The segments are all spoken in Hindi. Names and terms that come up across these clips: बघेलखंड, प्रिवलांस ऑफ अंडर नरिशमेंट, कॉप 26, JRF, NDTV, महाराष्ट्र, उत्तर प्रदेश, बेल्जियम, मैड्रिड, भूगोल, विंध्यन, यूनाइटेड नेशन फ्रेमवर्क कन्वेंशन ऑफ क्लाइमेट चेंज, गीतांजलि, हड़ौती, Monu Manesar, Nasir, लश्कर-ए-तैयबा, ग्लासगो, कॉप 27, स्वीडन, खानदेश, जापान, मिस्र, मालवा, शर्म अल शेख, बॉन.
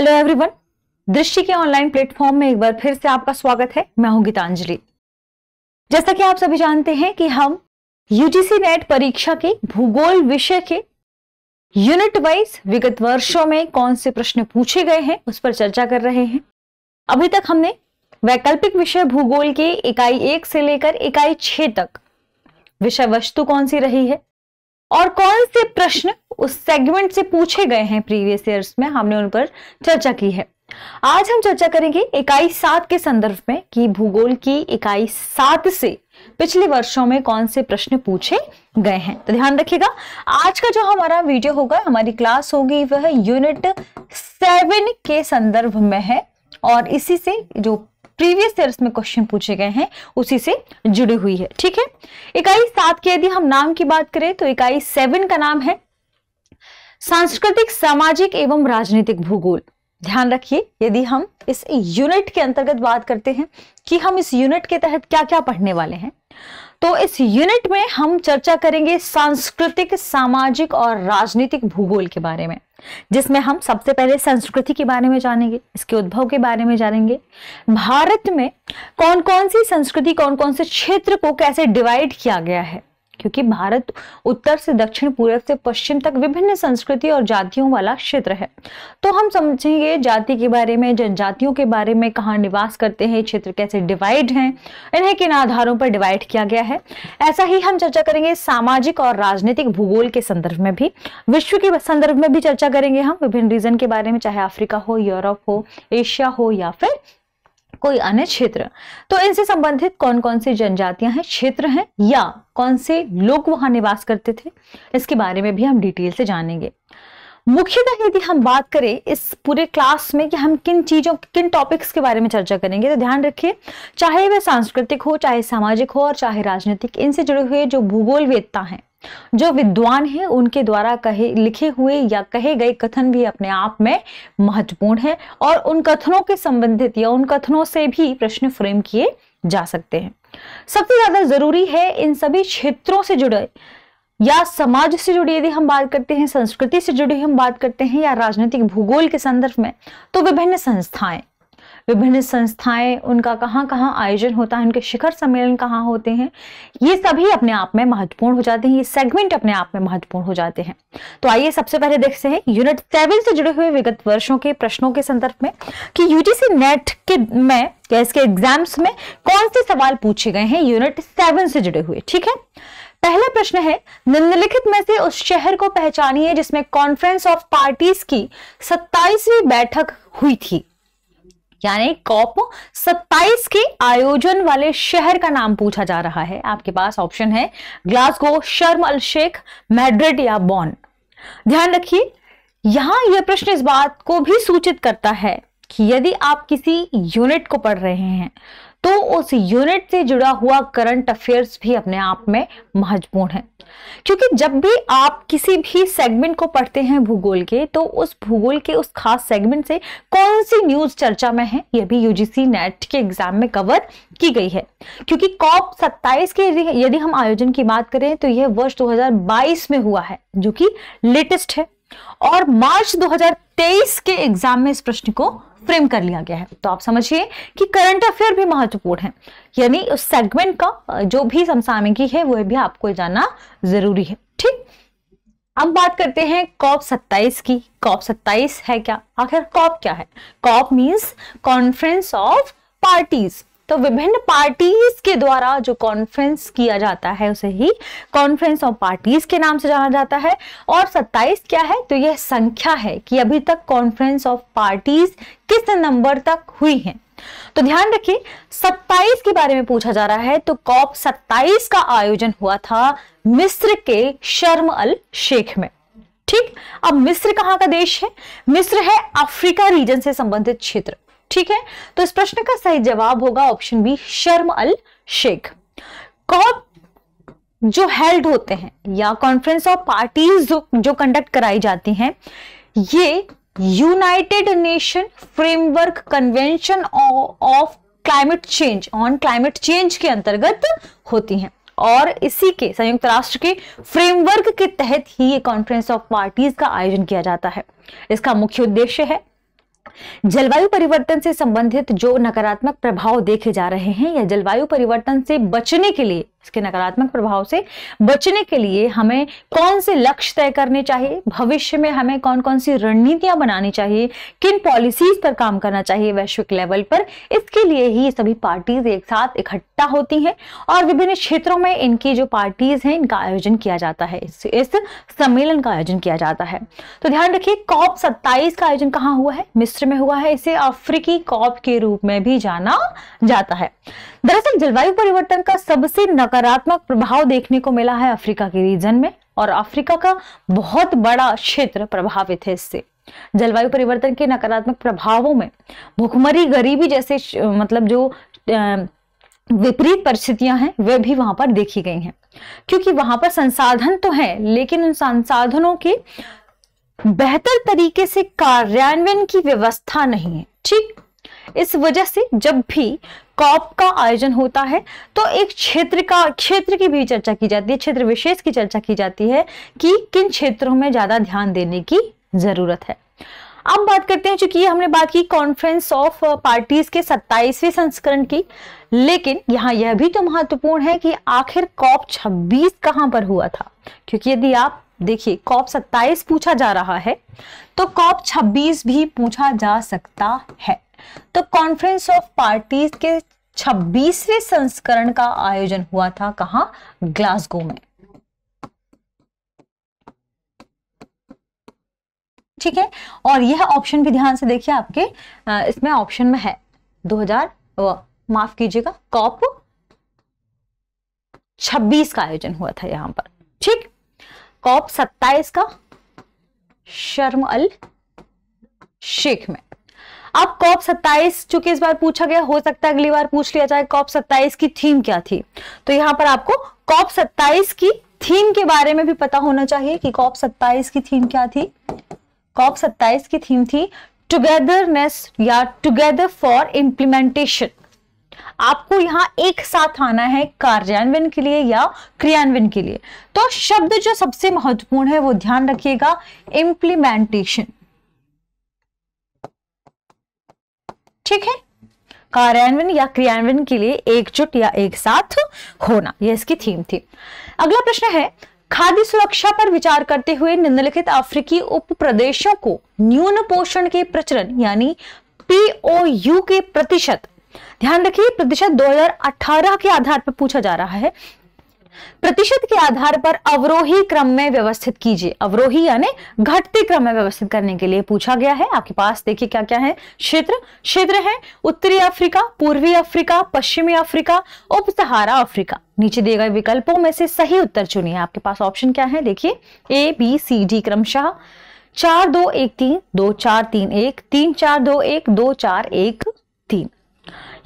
हेलो एवरीवन, दृष्टि के ऑनलाइन प्लेटफॉर्म में एक बार फिर से आपका स्वागत है। मैं हूं गीतांजलि। जैसा कि आप सभी जानते हैं कि हम यूजीसी नेट परीक्षा के भूगोल विषय के यूनिट वाइज विगत वर्षों में कौन से प्रश्न पूछे गए हैं उस पर चर्चा कर रहे हैं। अभी तक हमने वैकल्पिक विषय भूगोल के इकाई 1 से लेकर इकाई 6 तक विषय वस्तु कौन सी रही है और कौन से प्रश्न उस सेगमेंट से पूछे गए हैं प्रीवियस ईयर्स में, हमने उन पर चर्चा की है। आज हम चर्चा करेंगे इकाई 7 के संदर्भ में कि भूगोल की इकाई 7 से पिछले वर्षों में कौन से प्रश्न पूछे गए हैं। तो ध्यान रखिएगा, आज का जो हमारा वीडियो होगा, हमारी क्लास होगी, वह यूनिट 7 के संदर्भ में है और इसी से जो प्रीवियस ईयर्स में क्वेश्चन पूछे गए हैं उसी से जुड़ी हुई है। ठीक है, इकाई 7 के यदि हम नाम की बात करें तो इकाई 7 का नाम है सांस्कृतिक, सामाजिक एवं राजनीतिक भूगोल। ध्यान रखिए, यदि हम इस यूनिट के अंतर्गत बात करते हैं कि हम इस यूनिट के तहत क्या क्या पढ़ने वाले हैं, तो इस यूनिट में हम चर्चा करेंगे सांस्कृतिक, सामाजिक और राजनीतिक भूगोल के बारे में, जिसमें हम सबसे पहले संस्कृति के बारे में जानेंगे, इसके उद्भव के बारे में जानेंगे, भारत में कौन कौन सी संस्कृति, कौन कौन से क्षेत्र को कैसे डिवाइड किया गया है, क्योंकि भारत उत्तर से दक्षिण, पूर्व से पश्चिम तक विभिन्न संस्कृति और जातियों वाला क्षेत्र है। तो हम समझेंगे जाति के बारे में, जनजातियों के बारे में, कहाँ निवास करते हैं, क्षेत्र कैसे डिवाइड हैं, इन्हें किन आधारों पर डिवाइड किया गया है। ऐसा ही हम चर्चा करेंगे सामाजिक और राजनीतिक भूगोल के संदर्भ में भी, विश्व के संदर्भ में भी चर्चा करेंगे हम विभिन्न रीजन के बारे में, चाहे अफ्रीका हो, यूरोप हो, एशिया हो या फिर कोई अन्य क्षेत्र। तो इनसे संबंधित कौन कौन सी जनजातियां हैं, क्षेत्र हैं या कौन से लोग वहां निवास करते थे, इसके बारे में भी हम डिटेल से जानेंगे। मुख्यतः यदि हम बात करें इस पूरे क्लास में कि हम किन चीजों, किन टॉपिक्स के बारे में चर्चा करेंगे, तो ध्यान रखिए चाहे वह सांस्कृतिक हो, चाहे सामाजिक हो और चाहे राजनीतिक, इनसे जुड़े हुए जो भूगोलवेत्ता हैं, जो विद्वान हैं, उनके द्वारा लिखे हुए या कहे गए कथन भी अपने आप में महत्वपूर्ण है और उन कथनों के संबंधित या उन कथनों से भी प्रश्न फ्रेम किए जा सकते हैं। सबसे ज्यादा जरूरी है इन सभी क्षेत्रों से जुड़े या समाज से जुड़ी यदि हम बात करते हैं, संस्कृति से जुड़ी हम बात करते हैं या राजनीतिक भूगोल के संदर्भ में, तो विभिन्न संस्थाएं उनका कहाँ कहाँ आयोजन होता है, उनके शिखर सम्मेलन कहाँ होते हैं, ये सभी अपने आप में महत्वपूर्ण हो जाते हैं, ये सेगमेंट अपने आप में महत्वपूर्ण हो जाते हैं। तो आइए सबसे पहले देखते हैं यूनिट 7 से जुड़े हुए विगत वर्षों के प्रश्नों के संदर्भ में कि यूजीसी नेट के में या इसके एग्जाम्स में कौन से सवाल पूछे गए हैं यूनिट 7 से जुड़े हुए। ठीक है, पहला प्रश्न है निम्नलिखित में से उस शहर को पहचानिए जिसमें कॉन्फ्रेंस ऑफ पार्टीज की 27वीं बैठक हुई थी, यानी कॉप 27 के आयोजन वाले शहर का नाम पूछा जा रहा है। आपके पास ऑप्शन है ग्लासगो, शर्म अल शेख, मैड्रिड या बॉन। ध्यान रखिए यहां यह प्रश्न इस बात को भी सूचित करता है कि यदि आप किसी यूनिट को पढ़ रहे हैं तो उस यूनिट से जुड़ा हुआ करंट अफेयर्स भी अपने आप में महत्वपूर्ण है, क्योंकि जब भी आप किसी भी सेगमेंट को पढ़ते हैं भूगोल के, तो उस भूगोल के उस खास सेगमेंट से कौन सी न्यूज चर्चा में है, यह भी यूजीसी नेट के एग्जाम में कवर की गई है। क्योंकि कॉप 27 के यदि हम आयोजन की बात करें तो यह वर्ष 2022 में हुआ है, जो कि लेटेस्ट है और मार्च 2023 के एग्जाम में इस प्रश्न को फ्रेम कर लिया गया है। तो आप समझिए कि करंट अफेयर भी महत्वपूर्ण है, यानी उस सेगमेंट का जो भी समसामयिकी है वह भी आपको जानना जरूरी है। ठीक, अब बात करते हैं कॉप 27 की। कॉप 27 है क्या, आखिर कॉप क्या है? COP means conference of parties. तो विभिन्न पार्टीज के द्वारा जो कॉन्फ्रेंस किया जाता है उसे ही कॉन्फ्रेंस ऑफ पार्टीज के नाम से जाना जाता है। और 27 क्या है, तो यह संख्या है कि अभी तक कॉन्फ्रेंस ऑफ पार्टीज किस नंबर तक हुई है। तो ध्यान रखिए 27 के बारे में पूछा जा रहा है। तो कॉप 27 का आयोजन हुआ था मिस्र के शर्म अल शेख में। ठीक, अब मिस्र कहाँ का देश है? मिस्र है अफ्रीका रीजन से संबंधित क्षेत्र। ठीक है, तो इस प्रश्न का सही जवाब होगा option B शर्म अल शेख। COP जो हेल्ड होते हैं या कॉन्फ्रेंस ऑफ पार्टीज जो कंडक्ट कराई जाती हैं, ये यूनाइटेड नेशन फ्रेमवर्क कन्वेंशन ऑफ क्लाइमेट चेंज on climate change के अंतर्गत होती हैं और इसी के संयुक्त राष्ट्र के फ्रेमवर्क के तहत ही ये कॉन्फ्रेंस ऑफ पार्टीज का आयोजन किया जाता है। इसका मुख्य उद्देश्य है जलवायु परिवर्तन से संबंधित जो नकारात्मक प्रभाव देखे जा रहे हैं या जलवायु परिवर्तन से बचने के लिए, इसके नकारात्मक प्रभाव से बचने के लिए हमें कौन से लक्ष्य तय करने चाहिए, भविष्य में हमें कौन कौन सी रणनीतियां बनानी चाहिए, किन पॉलिसीज पर काम करना चाहिए वैश्विक लेवल पर, इसके लिए ही सभी पार्टीज एक साथ इकट्ठा होती हैं और विभिन्न क्षेत्रों में इनकी जो पार्टीज हैं इनका आयोजन किया जाता है, इस सम्मेलन का आयोजन किया जाता है। तो ध्यान रखिए कॉप 27 का आयोजन कहाँ हुआ है? मिस्र में हुआ है। इसे अफ्रीकी कॉप के रूप में भी जाना जाता है। दरअसल जलवायु परिवर्तन का सबसे नकारात्मक प्रभाव देखने को मिला है अफ्रीका के रीजन में, और अफ्रीका का बहुत बड़ा क्षेत्र प्रभावित है इससे। जलवायु परिवर्तन के नकारात्मक प्रभावों में भुखमरी, गरीबी जैसे मतलब जो विपरीत परिस्थितियां हैं वे भी वहां पर देखी गई हैं, क्योंकि वहां पर संसाधन तो हैं लेकिन उन संसाधनों के बेहतर तरीके से कार्यान्वयन की व्यवस्था नहीं है। ठीक, इस वजह से जब भी कॉप का आयोजन होता है तो एक क्षेत्र की भी चर्चा की जाती है, क्षेत्र विशेष की चर्चा की जाती है कि किन क्षेत्रों में ज्यादा ध्यान देने की जरूरत है। अब बात करते हैं, चूंकि हमने बात की कॉन्फ्रेंस ऑफ पार्टीज के 27वें संस्करण की, लेकिन यहाँ यह भी तो महत्वपूर्ण है कि आखिर कॉप 26 कहाँ पर हुआ था, क्योंकि यदि आप देखिए कॉप 27 पूछा जा रहा है तो कॉप 26 भी पूछा जा सकता है। तो कॉन्फ्रेंस ऑफ पार्टीज के 26वें संस्करण का आयोजन हुआ था कहाँ? ग्लासगो में। ठीक है, और यह ऑप्शन भी ध्यान से देखिए आपके इसमें ऑप्शन में है कॉप 26 का आयोजन हुआ था यहां पर। ठीक, कॉप 27 का शर्म अल शेख में। अब कॉप 27 चूंकि इस बार पूछा गया, हो सकता है अगली बार पूछ लिया जाए कॉप 27 की थीम क्या थी, तो यहां पर आपको कॉप 27 की थीम के बारे में भी पता होना चाहिए कि कॉप 27 की थीम क्या थी। कॉप 27 की थीम थी टुगेदरनेस या टुगेदर फॉर इम्प्लीमेंटेशन। आपको यहाँ एक साथ आना है कार्यान्वयन के लिए या क्रियान्वयन के लिए। तो शब्द जो सबसे महत्वपूर्ण है वो ध्यान रखिएगा, इम्प्लीमेंटेशन। ठीक है, कार्यान्वयन या क्रियान्वयन के लिए एकजुट या एक साथ होना, यह इसकी थीम थी। अगला प्रश्न है, खाद्य सुरक्षा पर विचार करते हुए निम्नलिखित अफ्रीकी उप प्रदेशों को न्यून पोषण के प्रचलन यानी POU के प्रतिशत, ध्यान रखिए प्रतिशत 2018 के आधार पर पूछा जा रहा है, प्रतिशत के आधार पर अवरोही क्रम में व्यवस्थित कीजिए। अवरोही यानी घटते क्रम में व्यवस्थित करने के लिए पूछा गया है। आपके पास देखिए क्या क्या है क्षेत्र है उत्तरी अफ्रीका, पूर्वी अफ्रीका, पश्चिमी अफ्रीका, उप सहारा अफ्रीका। नीचे दिए गए विकल्पों में से सही उत्तर चुनिए। आपके पास ऑप्शन क्या है देखिए, A B C D क्रमशः 4-2-1-3, 2-4-3-1, 3-4-2-1, 2-4-1-3।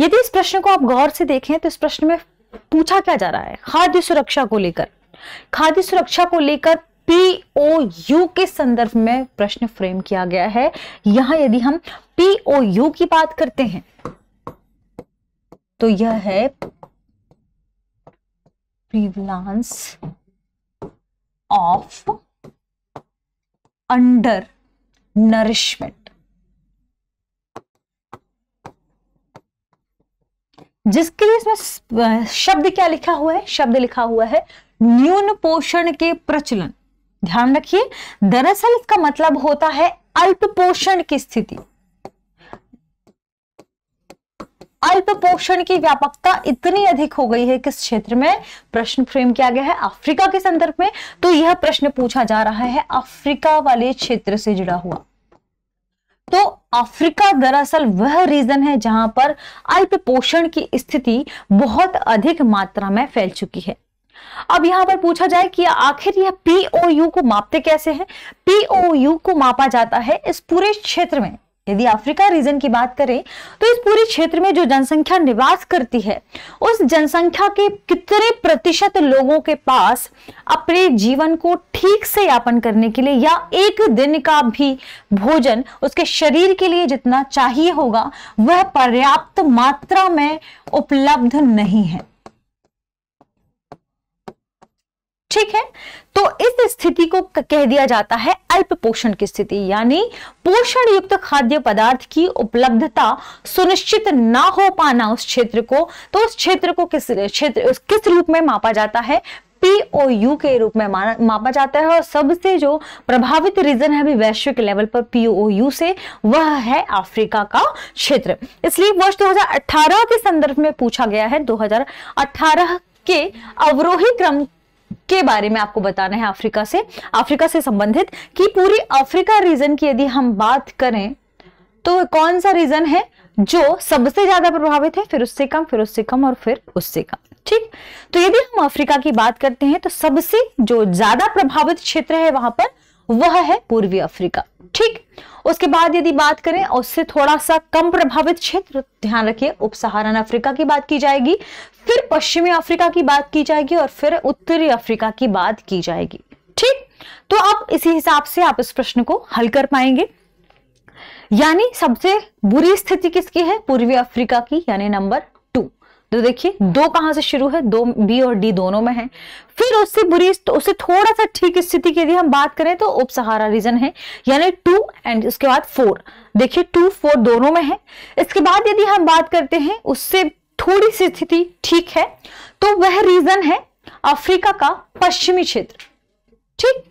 यदि इस प्रश्न को आप गौर से देखें तो इस प्रश्न में पूछा क्या जा रहा है, खाद्य सुरक्षा को लेकर POU के संदर्भ में प्रश्न फ्रेम किया गया है। यहां यदि हम POU की बात करते हैं तो यह है प्रिवलांस ऑफ अंडर नरिशमेंट, जिसके लिए इसमें शब्द क्या लिखा हुआ है, शब्द लिखा हुआ है न्यून पोषण के प्रचलन। ध्यान रखिए, दरअसल इसका मतलब होता है अल्प पोषण की स्थिति, अल्प पोषण की व्यापकता इतनी अधिक हो गई है। किस क्षेत्र में प्रश्न फ्रेम किया गया है? अफ्रीका के संदर्भ में, तो यह प्रश्न पूछा जा रहा है अफ्रीका वाले क्षेत्र से जुड़ा हुआ। तो अफ्रीका दरअसल वह रीजन है जहां पर अल्प पोषण की स्थिति बहुत अधिक मात्रा में फैल चुकी है। अब यहां पर पूछा जाए कि आखिर यह POU को मापते कैसे हैं? POU को मापा जाता है इस पूरे क्षेत्र में, यदि अफ्रीका रीजन की बात करें तो इस पूरे क्षेत्र में जो जनसंख्या निवास करती है उस जनसंख्या के कितने प्रतिशत लोगों के पास अपने जीवन को ठीक से यापन करने के लिए या एक दिन का भी भोजन उसके शरीर के लिए जितना चाहिए होगा वह पर्याप्त मात्रा में उपलब्ध नहीं है। ठीक है। तो इस स्थिति को कह दिया जाता है अल्प पोषण की स्थिति, यानी पोषण युक्त खाद्य पदार्थ की उपलब्धता सुनिश्चित ना हो पाना उस क्षेत्र को, तो उस क्षेत्र को किस रूप में मापा जाता है, पीओयू के रूप में मापा जाता है। और सबसे जो प्रभावित रीजन है अभी वैश्विक लेवल पर पीओयू से, वह है अफ्रीका का क्षेत्र। इसलिए वर्ष 2018 के संदर्भ में पूछा गया है, 2018 के अवरोही क्रम के बारे में आपको बताना है अफ्रीका से संबंधित, कि पूरी अफ्रीका रीजन की यदि हम बात करें तो कौन सा रीजन है जो सबसे ज्यादा प्रभावित है, फिर उससे कम, फिर उससे कम और फिर उससे कम। ठीक, तो यदि हम अफ्रीका की बात करते हैं तो सबसे जो ज्यादा प्रभावित क्षेत्र है वहां पर, वह है पूर्वी अफ्रीका। ठीक, उसके बाद यदि बात करें उससे थोड़ा सा कम प्रभावित क्षेत्र, ध्यान रखिए उप सहारन अफ्रीका की बात की जाएगी, फिर पश्चिमी अफ्रीका की बात की जाएगी और फिर उत्तरी अफ्रीका की बात की जाएगी। ठीक, तो आप इसी हिसाब से आप इस प्रश्न को हल कर पाएंगे। यानी सबसे बुरी स्थिति किसकी है, पूर्वी अफ्रीका की, यानी नंबर 2। तो देखिए दो कहां से शुरू है, 2 बी और डी दोनों में है। फिर उससे बुरी, उससे थोड़ा सा ठीक स्थिति की यदि हम बात करें तो उप सहारा रीजन है, यानी 2 एंड उसके बाद 4, देखिए 2, 4 दोनों में है। इसके बाद यदि हम बात करते हैं उससे थोड़ी सी स्थिति ठीक है तो वह रीजन है अफ्रीका का पश्चिमी क्षेत्र। ठीक,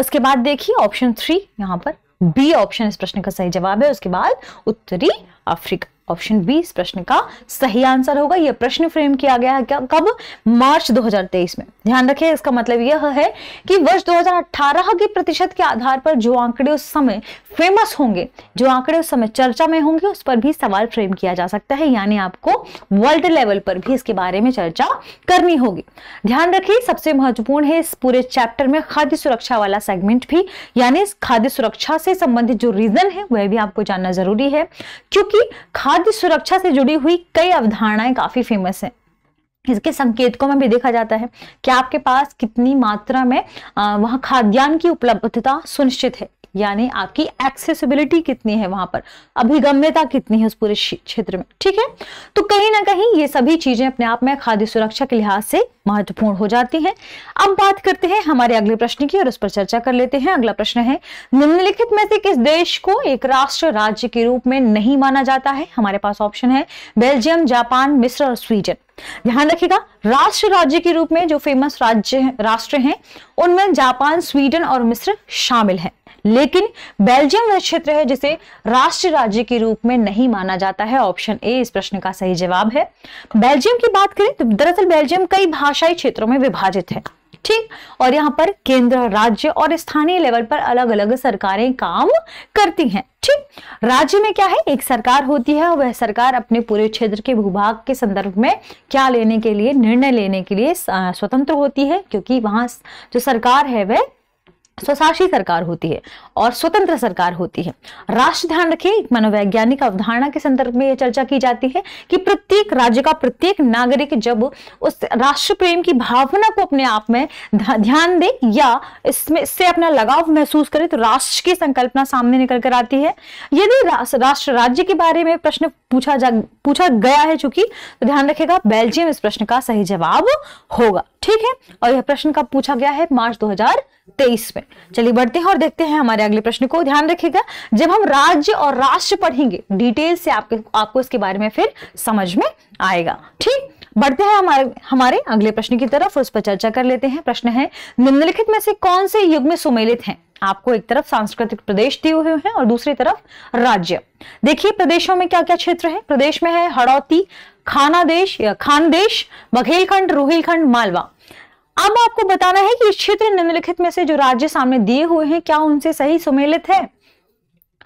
उसके बाद देखिए ऑप्शन 3, यहां पर बी ऑप्शन इस प्रश्न का सही जवाब है। उसके बाद उत्तरी अफ्रीका, ऑप्शन बी इस प्रश्न का सही आंसर होगा। यह प्रश्न फ्रेम किया गया है कब, मार्च 2023 में। ध्यान रखें, इसका मतलब यह है कि वर्ष 2018 के प्रतिशत के आधार पर जो आंकड़े उस समय फेमस होंगे, जो आंकड़े उस समय चर्चा में होंगे, उस पर भी सवाल फ्रेम किया जा सकता है। यानी आपको वर्ल्ड लेवल पर भी इसके बारे में चर्चा करनी होगी। ध्यान रखिए सबसे महत्वपूर्ण है इस पूरे चैप्टर में खाद्य सुरक्षा वाला सेगमेंट भी, यानी खाद्य सुरक्षा से संबंधित जो रीजन है वह भी आपको जानना जरूरी है, क्योंकि खाद्य सुरक्षा से जुड़ी हुई कई अवधारणाएं काफी फेमस हैं। इसके संकेतकों में भी देखा जाता है कि आपके पास कितनी मात्रा में वहां खाद्यान्न की उपलब्धता सुनिश्चित है, यानी आपकी एक्सेसिबिलिटी कितनी है, वहां पर अभिगम्यता कितनी है उस पूरे क्षेत्र में। ठीक है, तो कहीं ना कहीं ये सभी चीजें अपने आप में खाद्य सुरक्षा के लिहाज से महत्वपूर्ण हो जाती हैं। अब बात करते हैं हमारे अगले प्रश्न की और उस पर चर्चा कर लेते हैं। अगला प्रश्न है, निम्नलिखित में से किस देश को एक राष्ट्र राज्य के रूप में नहीं माना जाता है। हमारे पास ऑप्शन है बेल्जियम, जापान, मिस्र और स्वीडन। ध्यान रखिएगा, राष्ट्र राज्य के रूप में जो फेमस राष्ट्र हैं उनमें जापान, स्वीडन और मिस्र शामिल है, लेकिन बेल्जियम वह क्षेत्र है जिसे राष्ट्र राज्य के रूप में नहीं माना जाता है। ऑप्शन ए इस प्रश्न का सही जवाब है। बेल्जियम की बात करें तो दरअसल बेल्जियम कई भाषाई क्षेत्रों में विभाजित है। ठीक, और यहाँ पर केंद्र, राज्य और स्थानीय लेवल पर अलग अलग सरकारें काम करती हैं। ठीक, राज्य में क्या है, एक सरकार होती है और वह सरकार अपने पूरे क्षेत्र के भूभाग के संदर्भ में क्या लेने के लिए, निर्णय लेने के लिए स्वतंत्र होती है, क्योंकि वहां जो सरकार है वह स्वशासी सरकार होती है और स्वतंत्र सरकार होती है। राष्ट्र, ध्यान रखिए, एक मनोवैज्ञानिक अवधारणा के संदर्भ में यह चर्चा की जाती है कि प्रत्येक राज्य का प्रत्येक नागरिक जब उस राष्ट्र प्रेम की भावना को अपने आप में ध्यान दे या इसमें इससे अपना लगाव महसूस करे तो राष्ट्र की संकल्पना सामने निकल कर आती है। यदि राष्ट्र राज्य के बारे में प्रश्न पूछा गया है चूंकि, तो ध्यान रखेगा बेल्जियम इस प्रश्न का सही जवाब होगा। ठीक है, और यह प्रश्न कब पूछा गया है, मार्च 2023 में। चलिए बढ़ते हैं और देखते हैं हमारे अगले प्रश्न को। ध्यान रखिएगा, जब हम राज्य और राष्ट्र पढ़ेंगे डिटेल से आपको इसके बारे में फिर समझ में आएगा। ठीक, बढ़ते हैं हमारे अगले प्रश्न की तरफ, उस पर चर्चा कर लेते हैं। प्रश्न है, निम्नलिखित में से कौन से युग में सुमेलित हैं। आपको एक तरफ सांस्कृतिक प्रदेश दिए हुए हैं और दूसरी तरफ राज्य। देखिए प्रदेशों में क्या क्या क्षेत्र है। प्रदेश में है हड़ौती, खानदेश, बघेलखंड, रोहिलखंड, मालवा। अब आपको बताना है कि इस क्षेत्र निम्नलिखित में से जो राज्य सामने दिए हुए हैं क्या उनसे सही सुमेलित है।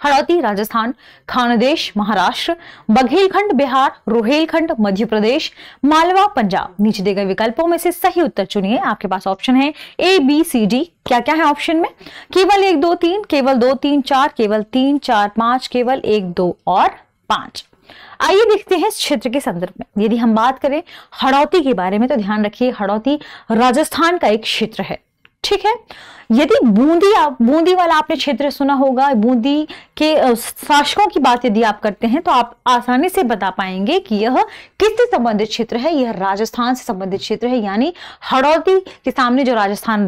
हड़ौती राजस्थान, खानदेश महाराष्ट्र, बघेलखंड बिहार, रोहिलखंड मध्य प्रदेश, मालवा पंजाब। नीचे दिए गए विकल्पों में से सही उत्तर चुनिए। आपके पास ऑप्शन है A, B, C, D। क्या क्या है ऑप्शन में, केवल 1, 2, 3, केवल 2, 3, 4, केवल 3, 4, 5, केवल 1, 2 और 5। आइए देखते हैं इस क्षेत्र के संदर्भ में। यदि हम बात करें हड़ौती के बारे में तो ध्यान रखिए हड़ौती राजस्थान का एक क्षेत्र है। ठीक है। यदि बूंदी वाला आपने क्षेत्र सुना होगा, बूंदी के शासकों की बात यदि आप करते हैं तो आप आसानी से बता पाएंगे कि यह किससे संबंधित क्षेत्र है। यह राजस्थान से संबंधित क्षेत्र है, यानी हड़ौती के सामने जो राजस्थान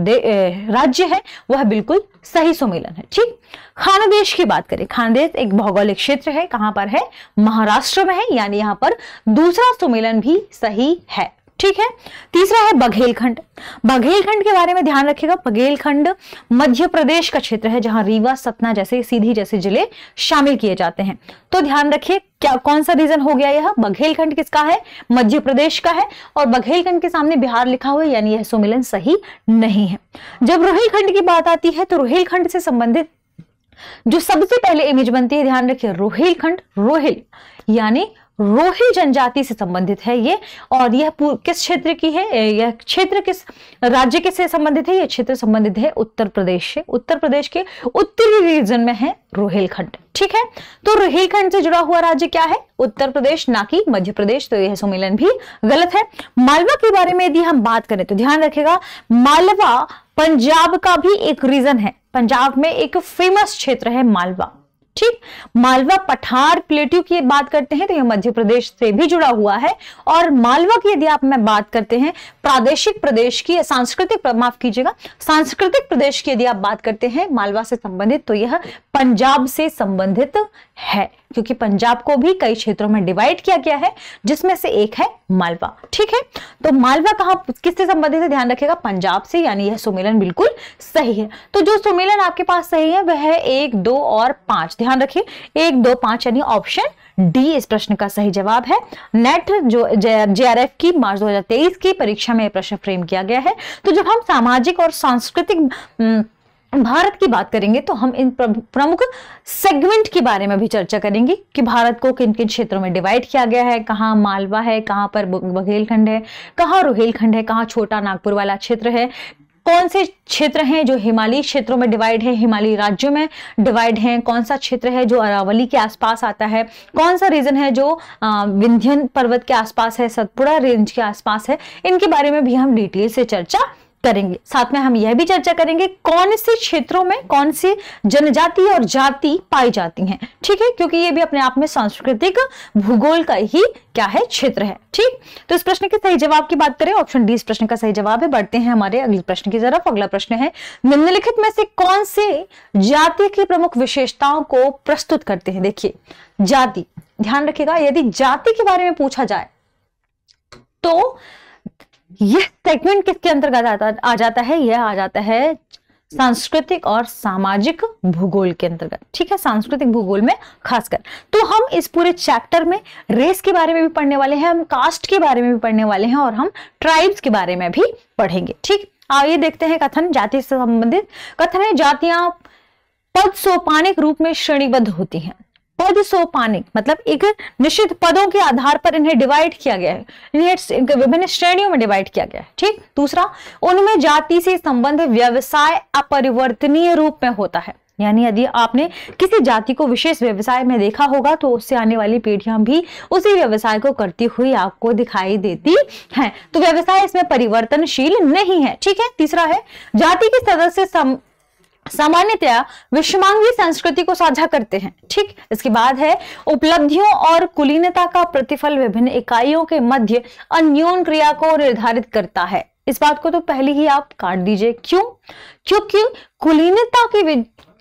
राज्य है वह बिल्कुल सही सुमेलन है। ठीक, खानदेश की बात करें, खानदेश एक भौगोलिक क्षेत्र है, कहां पर है, महाराष्ट्र में है, यानी यहाँ पर दूसरा सुमेलन भी सही है। ठीक है, तीसरा है बघेलखंड। बघेलखंड के बारे में ध्यान रखिएगा, बघेलखंड मध्य प्रदेश का क्षेत्र है जहां रीवा, सतना जैसे सीधी जैसे जिले शामिल किए जाते हैं। तो ध्यान रखिए क्या कौन सा रीजन हो गया, यह बघेलखंड किसका है, मध्य प्रदेश का है, और बघेलखंड के सामने बिहार लिखा हुआ है, यानी यह सुमेलन सही नहीं है। जब रोहिलखंड की बात आती है तो रोहिलखंड से संबंधित जो सबसे पहले इमेज बनती है, ध्यान रखिए रोहिलखंड, रोहिल यानी रोहिल जनजाति से संबंधित है ये, और यह किस क्षेत्र की है, यह क्षेत्र किस राज्य के से संबंधित है, यह क्षेत्र संबंधित है उत्तर प्रदेश से, उत्तर प्रदेश के उत्तरी रीजन में है रोहिलखंड। ठीक है, तो रोहिलखंड से जुड़ा हुआ राज्य क्या है, उत्तर प्रदेश, ना कि मध्य प्रदेश, तो यह सम्मेलन भी गलत है। मालवा के बारे में यदि हम बात करें तो ध्यान रखेगा मालवा पंजाब का भी एक रीजन है, पंजाब में एक फेमस क्षेत्र है मालवा। ठीक, मालवा पठार प्लेट्यू की बात करते हैं तो यह मध्य प्रदेश से भी जुड़ा हुआ है, और मालवा की यदि आप में बात करते हैं प्रादेशिक प्रदेश की, सांस्कृतिक, माफ कीजिएगा, सांस्कृतिक प्रदेश की यदि आप बात करते हैं मालवा से संबंधित, तो यह पंजाब से संबंधित है, क्योंकि पंजाब को भी कई क्षेत्रों में डिवाइड किया गया है जिसमें से एक है मालवा। ठीक है, तो मालवा कहां किससे संबंधित है, ध्यान रखिएगा पंजाब से, यानी यह सुमेलन बिल्कुल सही है। तो जो सुमेलन आपके पास सही है वह है 1, 2 और 5, ध्यान रखिए 1, 2, 5 यानी ऑप्शन डी इस प्रश्न का सही जवाब है। नेट जो JRF की मार्च 2023 की परीक्षा में यह प्रश्न फ्रेम किया गया है। तो जब हम सामाजिक और सांस्कृतिक भारत की बात करेंगे तो हम इन प्रमुख सेगमेंट के बारे में भी चर्चा करेंगे कि भारत को किन किन क्षेत्रों में डिवाइड किया गया है, कहाँ मालवा है, कहाँ पर बघेलखंड है, कहाँ रोहिलखंड है, कहाँ छोटा नागपुर वाला क्षेत्र है, कौन से क्षेत्र हैं जो हिमालयी क्षेत्रों में डिवाइड है, हिमालयी राज्यों में डिवाइड हैं, कौन सा क्षेत्र है जो अरावली के आसपास आता है, कौन सा रीजन है जो विंध्यन पर्वत के आसपास है, सतपुड़ा रेंज के आसपास है, इनके बारे में भी हम डिटेल से चर्चा करेंगे। साथ में हम यह भी चर्चा करेंगे कौन से क्षेत्रों में कौन सी जनजाति और जाति पाई जाती हैं। ठीक है, क्योंकि ये भी अपने आप में सांस्कृतिक भूगोल का ही क्या है, क्षेत्र है। ठीक, तो इस प्रश्न के सही जवाब की बात करें, ऑप्शन डी इस प्रश्न का सही जवाब है। बढ़ते हैं हमारे अगले प्रश्न की तरफ। अगला प्रश्न है, निम्नलिखित में से कौन से जाति की प्रमुख विशेषताओं को प्रस्तुत करते हैं। देखिए जाति, ध्यान रखिएगा यदि जाति के बारे में पूछा जाए तो यह सेगमेंट किसके अंतर्गत आ जाता है, यह आ जाता है सांस्कृतिक और सामाजिक भूगोल के अंतर्गत। ठीक है, सांस्कृतिक भूगोल में खासकर तो हम इस पूरे चैप्टर में रेस के बारे में भी पढ़ने वाले हैं, हम कास्ट के बारे में भी पढ़ने वाले हैं, और हम ट्राइब्स के बारे में भी पढ़ेंगे। ठीक, आइए देखते हैं कथन। जाति से संबंधित कथन है, जातियां पद सोपानिक रूप में श्रेणीबद्ध होती हैं। पद सोपानिक मतलब एक निश्चित पदों के आधार पर इन्हें डिवाइड किया गया है, इन्हें विभिन्न श्रेणियों में डिवाइड किया गया है। ठीक, दूसरा, उनमें जाति से संबंधित व्यवसाय अपरिवर्तनीय रूप में होता है, यानी यदि आपने किसी जाति को विशेष व्यवसाय में देखा होगा तो उससे आने वाली पीढ़ियां भी उसी व्यवसाय को करती हुई आपको दिखाई देती हैं, तो व्यवसाय इसमें परिवर्तनशील नहीं है। ठीक है, तीसरा है, जाति के सदस्य सामान्यतया विषमांगी संस्कृति को साझा करते हैं। ठीक, इसके बाद है, उपलब्धियों और कुलीनता का प्रतिफल विभिन्न इकाइयों के मध्य अन्योन्य क्रिया को निर्धारित करता है। इस बात को तो पहले ही आप काट दीजिए, क्यों, क्योंकि कुलीनता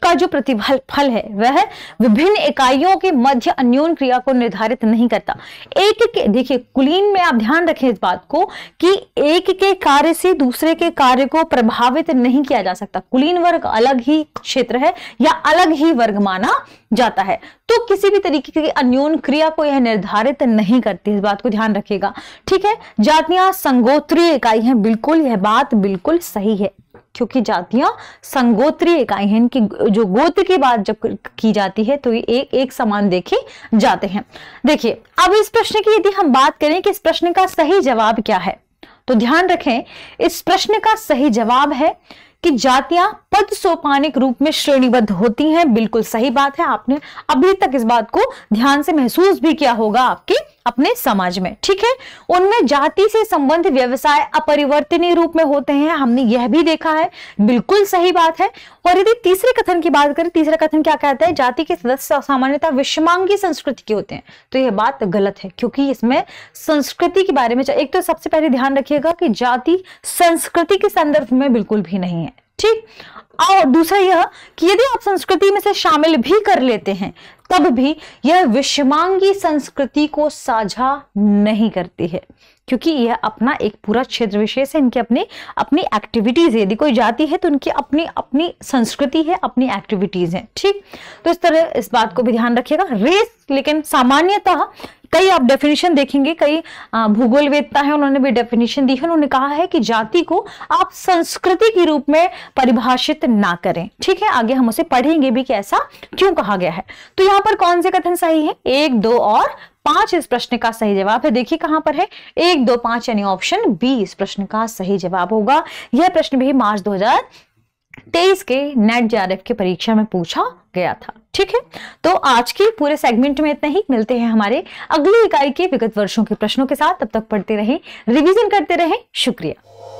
का जो प्रतिफल फल है वह विभिन्न इकाइयों के मध्य अन्योन्य क्रिया को निर्धारित नहीं करता। एक के, देखिए कुलीन में आप ध्यान रखें इस बात को कि एक के कार्य से दूसरे के कार्य को प्रभावित नहीं किया जा सकता। कुलीन वर्ग अलग ही क्षेत्र है या अलग ही वर्ग माना जाता है, तो किसी भी तरीके की अन्योन्य क्रिया को यह निर्धारित नहीं करती, इस बात को ध्यान रखिएगा। ठीक है, जातियां संगोत्रीय इकाई हैं, बिल्कुल यह बात बिल्कुल सही है, क्योंकि जातियां संगोत्रीय इकाई हैं, इनकी जो गोत्र की बात जब की जाती है तो ये एक समान देखे जाते हैं। देखिए अब इस प्रश्न की यदि हम बात करें कि इस प्रश्न का सही जवाब क्या है, तो ध्यान रखें इस प्रश्न का सही जवाब है कि जातियां पद सोपानिक रूप में श्रेणीबद्ध होती हैं, बिल्कुल सही बात है। आपने अभी तक इस बात को ध्यान से महसूस भी किया होगा आपके अपने समाज में, ठीक है। उनमें जाति से संबंध व्यवसाय अपरिवर्तनीय रूप में होते हैं, हमने यह भी देखा है, बिल्कुल सही बात है। और यदि तीसरे कथन की बात करें, तीसरा कथन क्या कहता है, जाति के सदस्य सामान्यतः विषमांगी संस्कृति के होते हैं, तो यह बात गलत है क्योंकि इसमें संस्कृति के बारे में, एक तो सबसे पहले ध्यान रखिएगा कि जाति संस्कृति के संदर्भ में बिल्कुल भी नहीं है, ठीक। और दूसरा यह कि यदि आप संस्कृति में से शामिल भी कर लेते हैं तब भी यह विषमांगी संस्कृति को साझा नहीं करती है क्योंकि यह अपना एक पूरा क्षेत्र विशेष है, इनकी अपनी अपनी एक्टिविटीज है। यदि कोई जाति है तो उनकी अपनी अपनी संस्कृति है, अपनी एक्टिविटीज है, ठीक। तो इस तरह इस बात को भी ध्यान रखिएगा। रेस, लेकिन सामान्यतः कई आप डेफिनेशन देखेंगे, कई भूगोलवेत्ता हैं उन्होंने भी डेफिनेशन दी है, उन्होंने कहा है कि जाति को आप संस्कृति के रूप में परिभाषित ना करें, ठीक है। आगे हम उसे पढ़ेंगे भी कि ऐसा क्यों कहा गया है। तो यहाँ पर कौन से कथन सही है, 1, 2 और 5 इस प्रश्न का सही जवाब है। देखिए कहां पर है, 1, 2, 5 यानी ऑप्शन बी इस प्रश्न का सही जवाब होगा। यह प्रश्न भी मार्च 2023 के नेट जेआरएफ के परीक्षा में पूछा गया था, ठीक है। तो आज के पूरे सेगमेंट में इतना ही, मिलते हैं हमारे अगली इकाई के विगत वर्षों के प्रश्नों के साथ। तब तक पढ़ते रहें, रिवीजन करते रहें। शुक्रिया।